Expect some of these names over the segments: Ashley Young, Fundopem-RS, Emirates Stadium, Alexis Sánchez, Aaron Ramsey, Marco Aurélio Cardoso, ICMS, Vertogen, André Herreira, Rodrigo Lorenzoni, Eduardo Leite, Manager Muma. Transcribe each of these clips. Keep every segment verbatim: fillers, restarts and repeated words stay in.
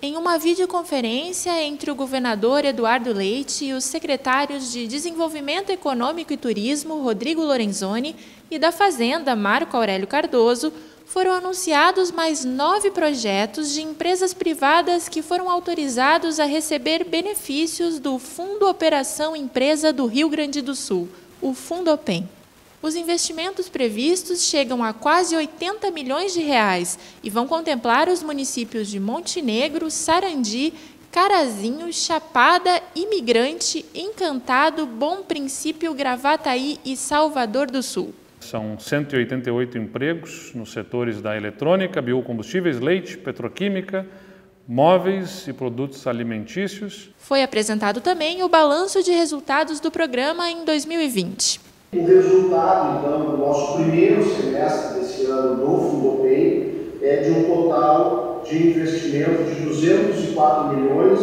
Em uma videoconferência entre o governador Eduardo Leite e os secretários de Desenvolvimento Econômico e Turismo, Rodrigo Lorenzoni, e da Fazenda, Marco Aurélio Cardoso, foram anunciados mais nove projetos de empresas privadas que foram autorizados a receber benefícios do Fundo Operação Empresa do Rio Grande do Sul, o Fundopem. Os investimentos previstos chegam a quase oitenta milhões de reais e vão contemplar os municípios de Montenegro, Sarandi, Carazinho, Chapada, Imigrante, Encantado, Bom Princípio, Gravataí e Salvador do Sul. São cento e oitenta e oito empregos nos setores da eletrônica, biocombustíveis, leite, petroquímica, móveis e produtos alimentícios. Foi apresentado também o balanço de resultados do programa em dois mil e vinte. O resultado, então, do nosso primeiro semestre desse ano do Fundopem é de um total de investimento de duzentos e quatro milhões,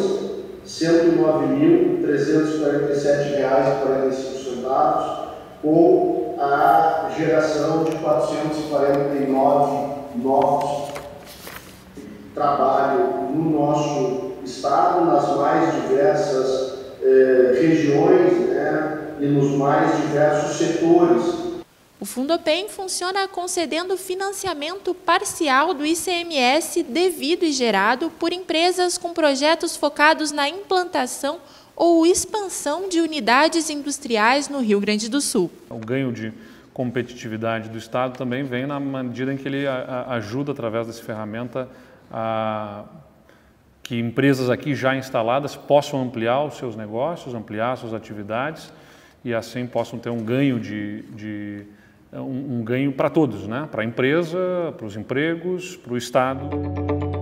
cento e nove mil, trezentos e quarenta e sete reais e quarenta e cinco centavos, com a geração de quatrocentos e quarenta e nove novos trabalhos no nosso estado, nas mais diversas eh, regiões, né? E nos mais diversos setores. O Fundopem funciona concedendo financiamento parcial do I C M S devido e gerado por empresas com projetos focados na implantação ou expansão de unidades industriais no Rio Grande do Sul. O ganho de competitividade do Estado também vem na medida em que ele ajuda, através dessa ferramenta, a que empresas aqui já instaladas possam ampliar os seus negócios, ampliar suas atividades, e assim possam ter um ganho de, de um, um ganho para todos, né? Para a empresa, para os empregos, para o Estado.